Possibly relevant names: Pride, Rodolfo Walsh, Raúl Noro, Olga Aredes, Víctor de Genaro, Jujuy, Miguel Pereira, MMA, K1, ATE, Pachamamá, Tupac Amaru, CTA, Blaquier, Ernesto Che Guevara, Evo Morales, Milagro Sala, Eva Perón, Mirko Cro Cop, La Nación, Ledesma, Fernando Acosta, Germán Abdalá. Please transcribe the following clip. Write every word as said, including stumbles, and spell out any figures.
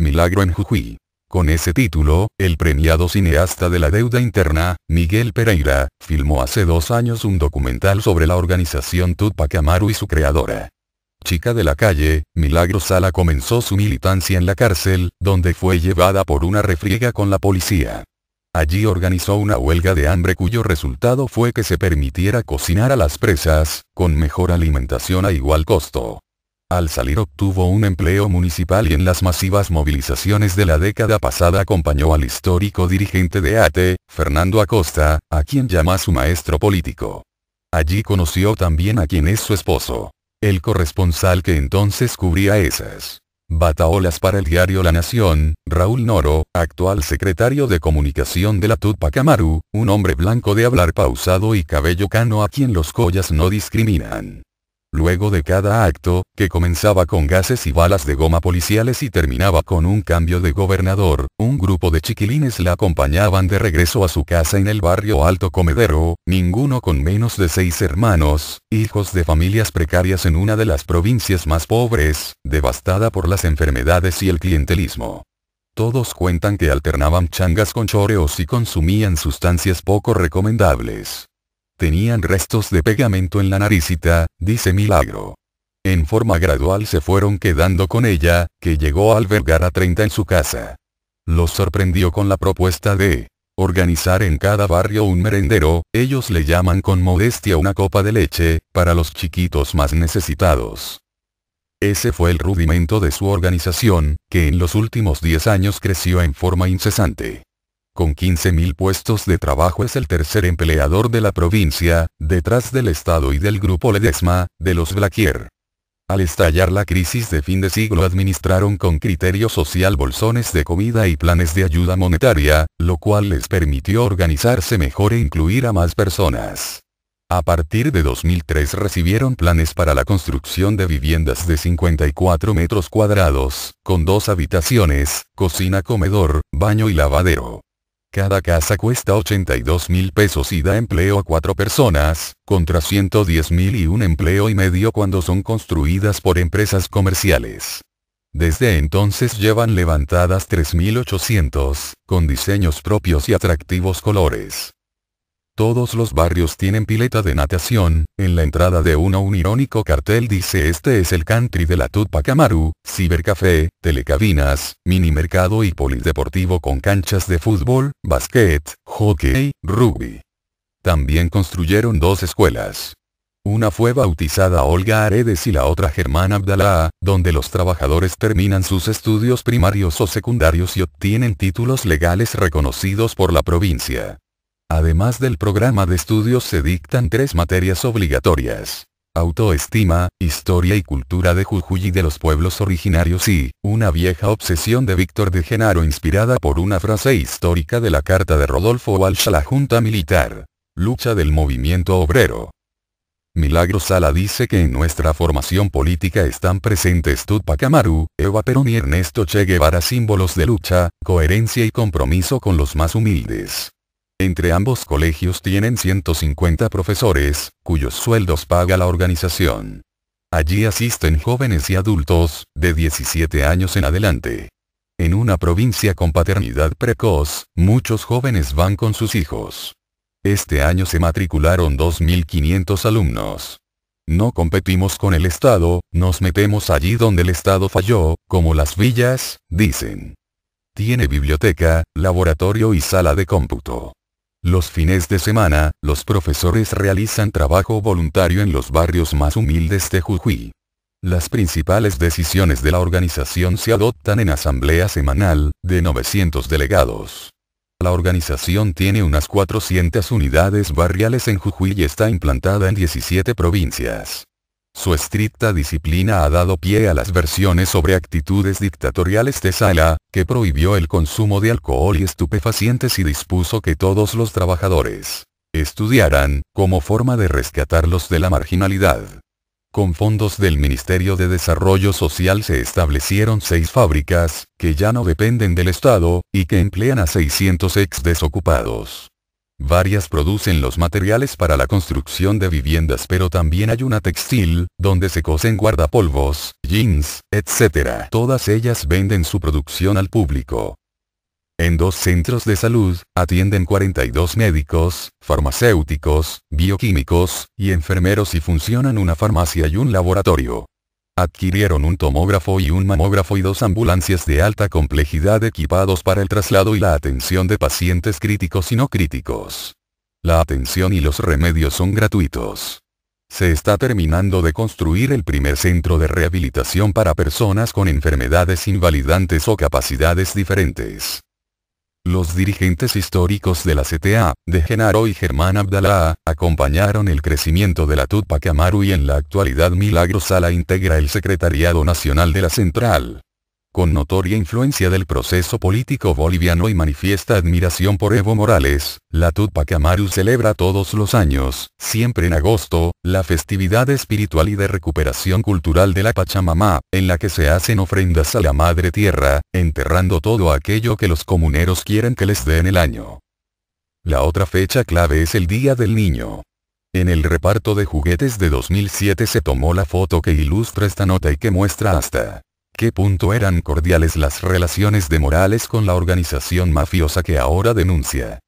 Milagro en Jujuy. Con ese título, el premiado cineasta de la deuda interna, Miguel Pereira, filmó hace dos años un documental sobre la organización Tupac Amaru y su creadora. Chica de la calle, Milagro Sala comenzó su militancia en la cárcel, donde fue llevada por una refriega con la policía. Allí organizó una huelga de hambre cuyo resultado fue que se permitiera cocinar a las presas, con mejor alimentación a igual costo. Al salir obtuvo un empleo municipal y en las masivas movilizaciones de la década pasada acompañó al histórico dirigente de A T E, Fernando Acosta, a quien llama su maestro político. Allí conoció también a quien es su esposo, el corresponsal que entonces cubría esas bataolas para el diario La Nación, Raúl Noro, actual secretario de comunicación de la Tupac Amaru, un hombre blanco de hablar pausado y cabello cano a quien los collas no discriminan. Luego de cada acto, que comenzaba con gases y balas de goma policiales y terminaba con un cambio de gobernador, un grupo de chiquilines la acompañaban de regreso a su casa en el barrio Alto Comedero, ninguno con menos de seis hermanos, hijos de familias precarias en una de las provincias más pobres, devastada por las enfermedades y el clientelismo. Todos cuentan que alternaban changas con choreos y consumían sustancias poco recomendables. Tenían restos de pegamento en la naricita, dice Milagro. En forma gradual se fueron quedando con ella, que llegó a albergar a treinta en su casa. Los sorprendió con la propuesta de organizar en cada barrio un merendero, ellos le llaman con modestia una copa de leche, para los chiquitos más necesitados. Ese fue el rudimento de su organización, que en los últimos diez años creció en forma incesante. Con quince mil puestos de trabajo es el tercer empleador de la provincia, detrás del Estado y del grupo Ledesma, de los Blaquier. Al estallar la crisis de fin de siglo administraron con criterio social bolsones de comida y planes de ayuda monetaria, lo cual les permitió organizarse mejor e incluir a más personas. A partir de dos mil tres recibieron planes para la construcción de viviendas de cincuenta y cuatro metros cuadrados, con dos habitaciones, cocina, comedor, baño y lavadero. Cada casa cuesta ochenta y dos mil pesos y da empleo a cuatro personas, contra ciento diez mil y un empleo y medio cuando son construidas por empresas comerciales. Desde entonces llevan levantadas tres mil ochocientos, con diseños propios y atractivos colores. Todos los barrios tienen pileta de natación, en la entrada de uno un irónico cartel dice este es el country de la Tupac Amaru, cibercafé, telecabinas, minimercado y polideportivo con canchas de fútbol, básquet, hockey, rugby. También construyeron dos escuelas. Una fue bautizada Olga Aredes y la otra Germán Abdalá, donde los trabajadores terminan sus estudios primarios o secundarios y obtienen títulos legales reconocidos por la provincia. Además del programa de estudios se dictan tres materias obligatorias: autoestima, historia y cultura de Jujuy y de los pueblos originarios y una vieja obsesión de Víctor de Genaro inspirada por una frase histórica de la carta de Rodolfo Walsh a la Junta Militar, lucha del movimiento obrero. Milagro Sala dice que en nuestra formación política están presentes Tupac Amaru, Eva Perón y Ernesto Che Guevara, símbolos de lucha, coherencia y compromiso con los más humildes. Entre ambos colegios tienen ciento cincuenta profesores, cuyos sueldos paga la organización. Allí asisten jóvenes y adultos, de diecisiete años en adelante. En una provincia con paternidad precoz, muchos jóvenes van con sus hijos. Este año se matricularon dos mil quinientos alumnos. No competimos con el Estado, nos metemos allí donde el Estado falló, como las villas, dicen. Tiene biblioteca, laboratorio y sala de cómputo. Los fines de semana, los profesores realizan trabajo voluntario en los barrios más humildes de Jujuy. Las principales decisiones de la organización se adoptan en asamblea semanal, de novecientos delegados. La organización tiene unas cuatrocientas unidades barriales en Jujuy y está implantada en diecisiete provincias. Su estricta disciplina ha dado pie a las versiones sobre actitudes dictatoriales de Sala, que prohibió el consumo de alcohol y estupefacientes y dispuso que todos los trabajadores estudiaran, como forma de rescatarlos de la marginalidad. Con fondos del Ministerio de Desarrollo Social se establecieron seis fábricas, que ya no dependen del Estado, y que emplean a seiscientos ex desocupados. Varias producen los materiales para la construcción de viviendas, pero también hay una textil, donde se cosen guardapolvos, jeans, etcétera. Todas ellas venden su producción al público. En dos centros de salud, atienden cuarenta y dos médicos, farmacéuticos, bioquímicos, y enfermeros y funcionan una farmacia y un laboratorio. Adquirieron un tomógrafo y un mamógrafo y dos ambulancias de alta complejidad equipados para el traslado y la atención de pacientes críticos y no críticos. La atención y los remedios son gratuitos. Se está terminando de construir el primer centro de rehabilitación para personas con enfermedades invalidantes o capacidades diferentes. Los dirigentes históricos de la C T A, de Genaro y Germán Abdalá, acompañaron el crecimiento de la Tupac Amaru y en la actualidad Milagro Sala integra el Secretariado Nacional de la Central. Con notoria influencia del proceso político boliviano y manifiesta admiración por Evo Morales, la Tupac Amaru celebra todos los años, siempre en agosto, la festividad espiritual y de recuperación cultural de la Pachamamá, en la que se hacen ofrendas a la Madre Tierra, enterrando todo aquello que los comuneros quieren que les den el año. La otra fecha clave es el Día del Niño. En el reparto de juguetes de dos mil siete se tomó la foto que ilustra esta nota y que muestra hasta qué punto eran cordiales las relaciones de Morales con la organización mafiosa que ahora denuncia.